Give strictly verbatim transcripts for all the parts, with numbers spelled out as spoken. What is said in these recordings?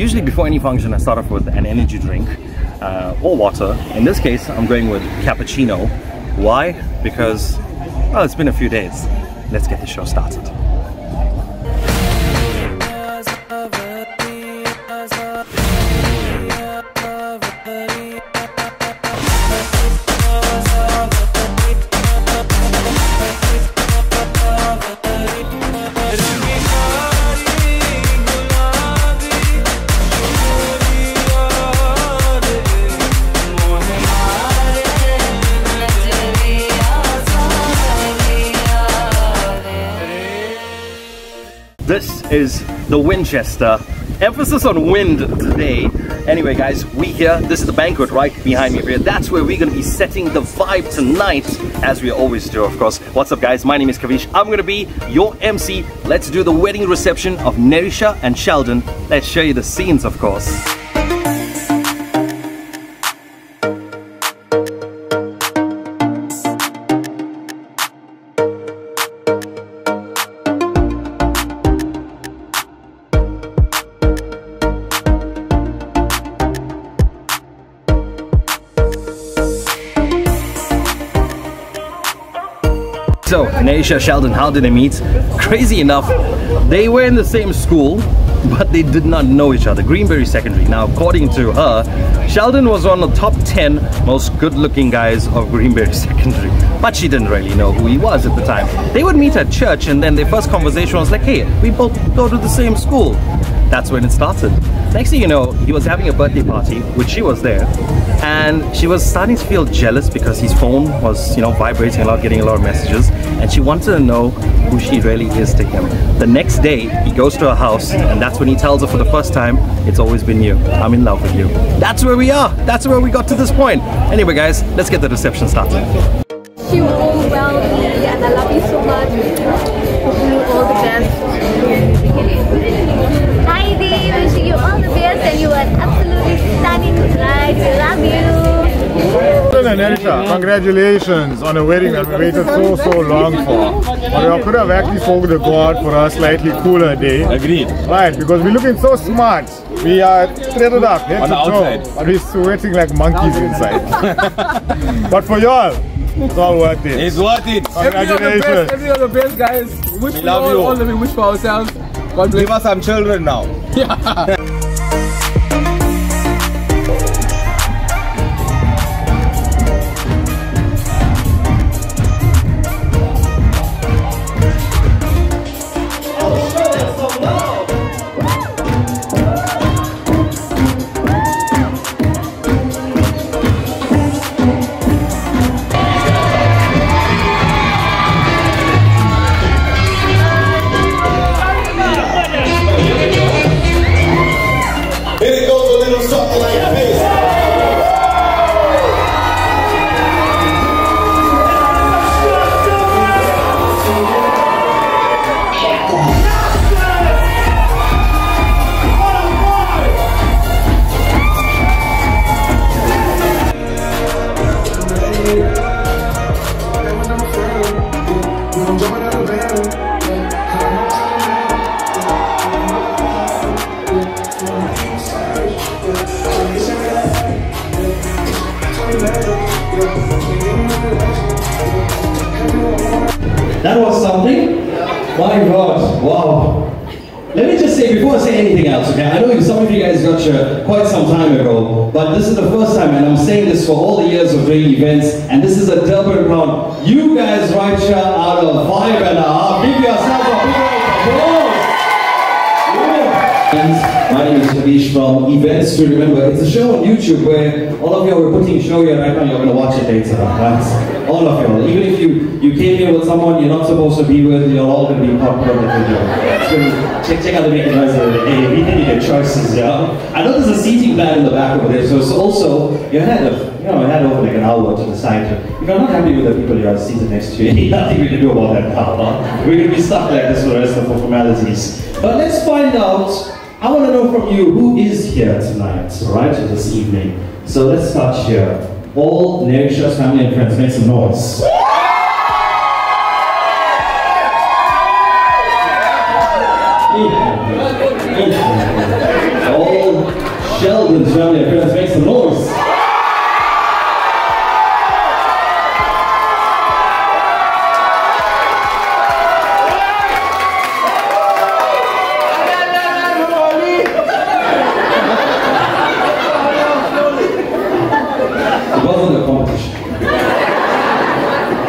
Usually before any function I start off with an energy drink uh, or water. In this case I'm going with cappuccino. Why? Because, well, it's been a few days. Let's get the show started. This is the Winchester. Emphasis on wind today. Anyway guys, we here, this is the banquet right behind me here. That's where we're gonna be setting the vibe tonight, as we always do, of course. What's up guys, my name is Kavish. I'm gonna be your M C. Let's do the wedding reception of Nerisha and Sheldon. Let's show you the scenes, of course. So, Nerisha, Sheldon, how did they meet? Crazy enough, they were in the same school, but they did not know each other. Greenbury Secondary. Now, according to her, Sheldon was one of the top ten most good-looking guys of Greenbury Secondary. But she didn't really know who he was at the time. They would meet at church, and then their first conversation was like, hey, we both go to the same school. That's when it started. Next thing you know, he was having a birthday party, which she was there, and she was starting to feel jealous because his phone was, you know, vibrating a lot, getting a lot of messages, and she wanted to know who she really is to him. The next day, he goes to her house, and that's when he tells her for the first time, it's always been you, I'm in love with you. That's where we are, that's where we got to this point. Anyway guys, let's get the reception started. Wish you all well, and I love you so much. Hope you all the best. Hi Dee, wishing you all the best, and you are absolutely stunning tonight. We love you. Nerisha, congratulations on a wedding that we waited so, so long for. We could have actually spoken to God for a slightly cooler day. Agreed. Right, because we're looking so smart. We are threaded up, head to toe, but we're sweating like monkeys inside. But for y'all, it's all worth it. It's worth it. Congratulations. Every other best, guys. Wish we love all, you. All that we wish for ourselves. God bless. Give us some children now. Yeah. That was something. My God, wow. Let me just say, before I say anything else, okay, I know some of you guys got here quite some time ago, but this is the first time, and I'm saying this for all the years of doing events, and this is a Durban round. You guys right here out of five and a half. Give yourself a big round of applause. My name is Kavish from Events to Remember. It's a show on YouTube where all of you are putting a show here right now, you're going to watch it later. That's all of you. Even if you, you came here with someone you're not supposed to be with, you're all going to be part of the video. So check, check out the making noise over there. We can get choices, yeah? I know there's a seating plan in the back over there, so it's also your head of, you know, head over like an hour to decide. If you're not happy with the people you're seated next to you, nothing we can do about that now. Huh? We're going to be stuck like this for the rest of the formalities. But let's find out. I want to know from you, who is here tonight, right, this evening? So let's start here. All Nerisha's family and friends, make some noise. All Sheldon's family are friends. Make some noise. It wasn't a competition.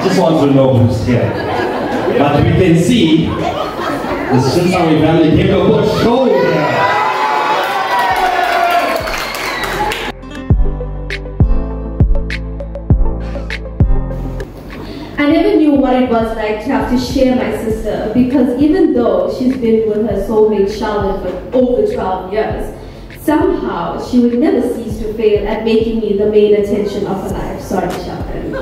Just want to know who's here. But we can see the Chinsami family gave a good show there. What it was like to have to share my sister, because even though she's been with her soulmate Charlotte for over twelve years, somehow she would never cease to fail at making me the main attention of her life. Sorry, Sheldon.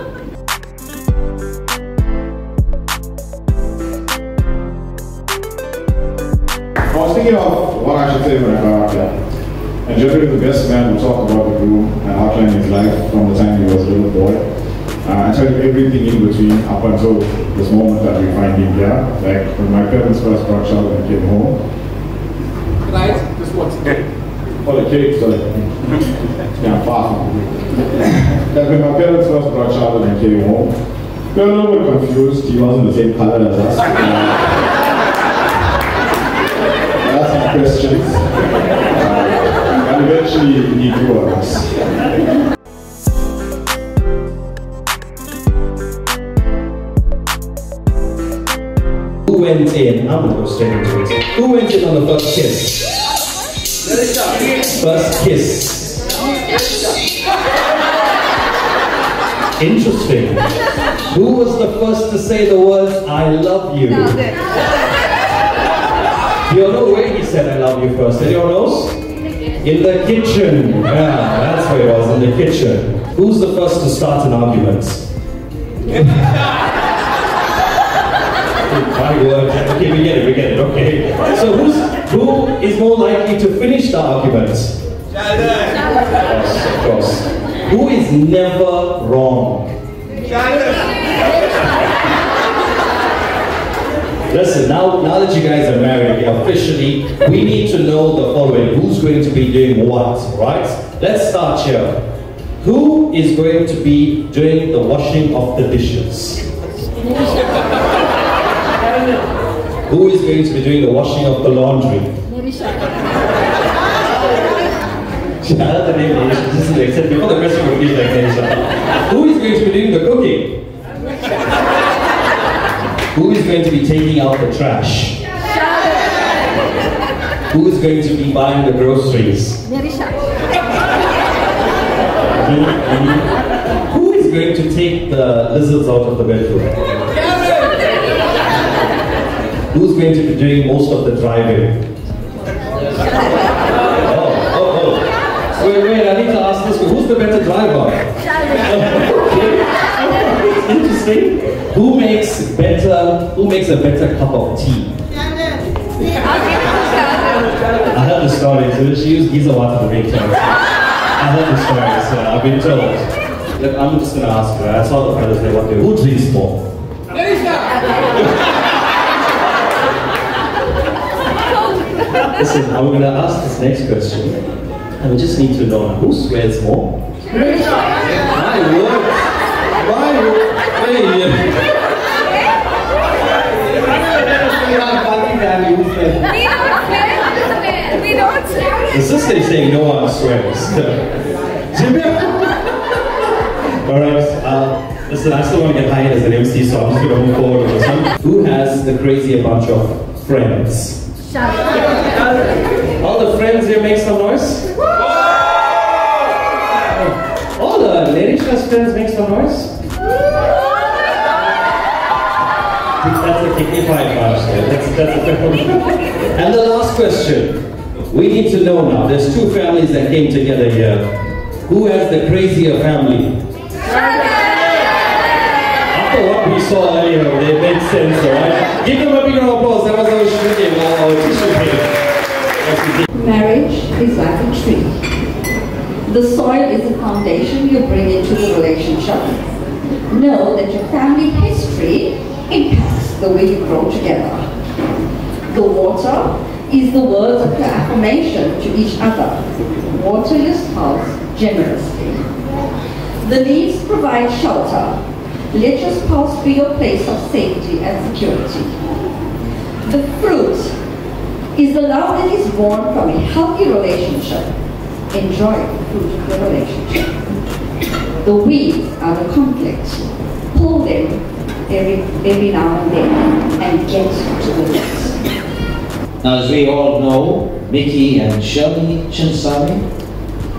I was thinking of what I should say when I got out there. And Jeffrey is the best man to talk about the groom and outline his life from the time he was a little boy. Uh, I tell you everything in between up until this moment that we find him here. Like when my parents first brought Sheldon and came home. Can I ask this what's cake? Oh, the cake, sorry. Yeah, far from it. Like when my parents first brought Sheldon and came home, they were a little bit confused. He wasn't the same color as us. Uh, asked some questions. Uh, and eventually he grew on us. Who went in? I'm gonna go straight into it. Who went in on the first kiss? First kiss. Interesting. Who was the first to say the words "I love you"? You don't know where he said "I love you" first. Anyone else? In the kitchen. Yeah, that's where it was. In the kitchen. Who's the first to start an argument? My word. Okay, we get it, we get it, okay. So who's, who is more likely to finish the argument? Sheldon! Yes, of course. Who is never wrong? Sheldon! Listen, now, now that you guys are married officially, we need to know the following. Who's going to be doing what, right? Let's start here. Who is going to be doing the washing of the dishes? Who is going to be doing the washing of the laundry? Nerisha. She added the name Nerisha, just except before the question would be like Nerisha. Who is going to be doing the cooking? Who is going to be taking out the trash? Who is going to be buying the groceries? Nerisha. Who is going to take the lizards out of the bedroom? Who's going to be doing most of the driving? Oh, oh, oh. Wait, wait, I need to ask this one. Who's the better driver? Okay. Interesting. Who makes better, who makes a better cup of tea? I heard the story, so she used Giza water to make tea. I heard the story, so I've been told. Look, I'm just going to ask her. I saw the fellas, they want to. Who drinks more? Listen, I'm going to ask this next question, and we just need to know who swears more. My word! My word! Hey! We don't swear. The sister is saying no one swears. Alright, uh, listen, I still want to get hired as an M C, so I'm just going to move forward with this one. Who has the crazier bunch of friends? All the friends here make some noise. All the Nerisha's friends make some noise. That's a dignified march there. That's, that's a and the last question. We need to know now. There's two families that came together here. Who has the crazier family? After what we saw earlier, it made sense, alright? Give them a bigger applause. That was our show game. Marriage is like a tree. The soil is the foundation you bring into the relationship. Know that your family history impacts the way you grow together. The water is the words of your affirmation to each other. water his pulse generously. The leaves provide shelter. Let your pulse be your place of safety and security. The fruit is the love that is born from a healthy relationship. Enjoy the fruit of the relationship. The weeds are the conflict. Pull them every, every now and then and get to the roots. Now, as we all know, Mickey and Shirley Chinsami,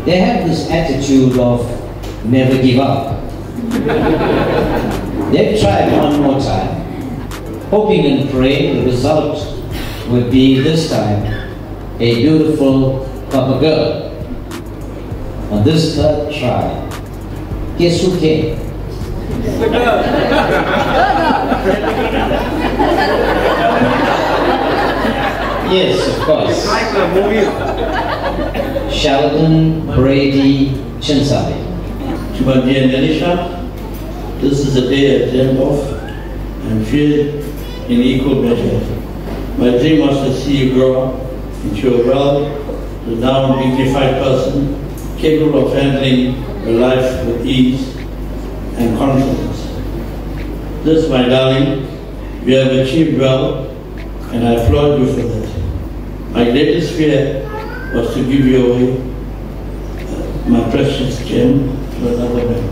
they have this attitude of never give up. They've tried one more time, hoping and praying the result would be this time a beautiful papa girl. On this third try, guess who came? The girl. Yes, of course. Like the movie. Sheldon Brady Chinsali. My dear Nerisha, this is a day I dreamt of and feared in equal measure. My dream was to see you grow into a well, renowned, dignified person, capable of handling your life with ease and confidence. This, my darling, we have achieved well, and I applaud you for that. My greatest fear was to give you away, uh, my precious gem, to another man.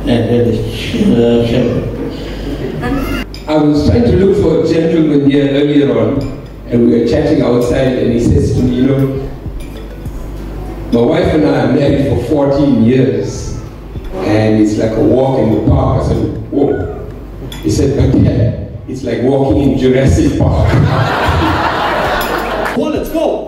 And that is Sheldon. I was trying to look for a gentleman here earlier on, and we were chatting outside, and he says to me, you know, my wife and I are married for fourteen years, and it's like a walk in the park. I said, whoa. He said, but yeah, it's like walking in Jurassic Park. Well, let's go.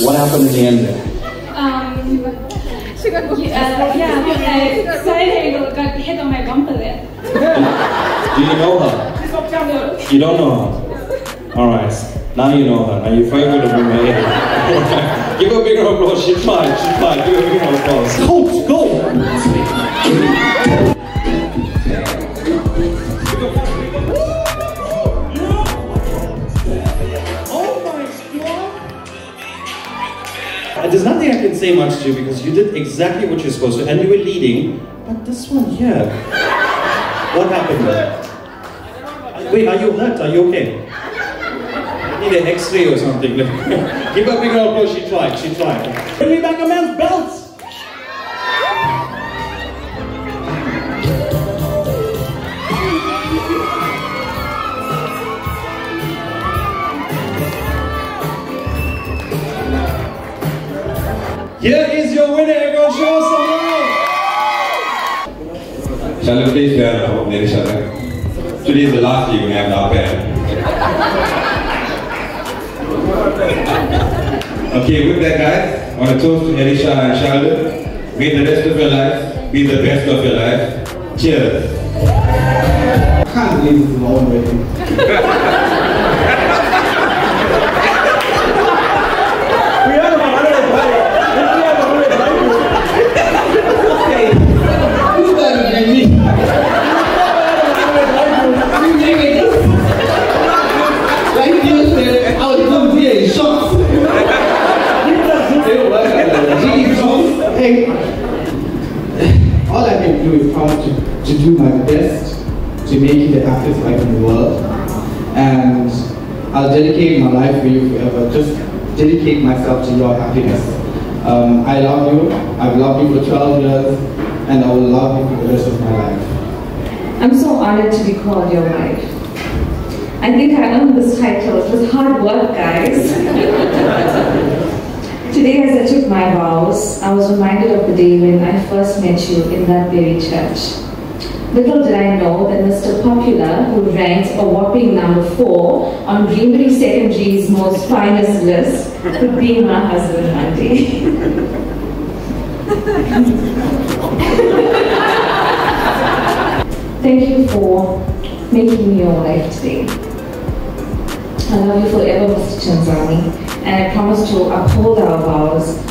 What happened in the end there? Um, yeah, yeah, I got excited, got hit on my bumper there. Do you know her? You don't know her? Alright, now you know her. Now you find her to bring her in. Give her a bigger applause, she's fine, she's fine. Give her a bigger applause. Go, go! There's nothing I can say much to you because you did exactly what you're supposed to, and you were leading. But this one here, yeah. What happened there? Wait, are you hurt? Are you okay? I need an X-ray or something. Give her a bigger applause. She tried. She tried. Bring me back a man's belt. Here is your winner, everyone show some love! Shall we please stand up for Nerisha? Today is the last year we have our band. Okay, with that guys, I want to toast to Nerisha and Sheldon. May the rest of your life be the best of your life. Cheers! I can't believe this is my own wedding. All I can do is try to, to do my best to make you the happiest life in the world, and I'll dedicate my life for you forever. Just dedicate myself to your happiness. Um, I love you, I've loved you for twelve years, and I will love you for the rest of my life. I'm so honored to be called your wife. I think I earned this title. It was hard work, guys. Today, as I took my vows, I was reminded of the day when I first met you in that very church. Little did I know that Mister Popular, who ranked a whopping number four on Greenbury Secondary's most finest list, would be my husband one day. Thank you for making me your wife today. I love you forever, Mister Chinsami, and I promise to uphold our vows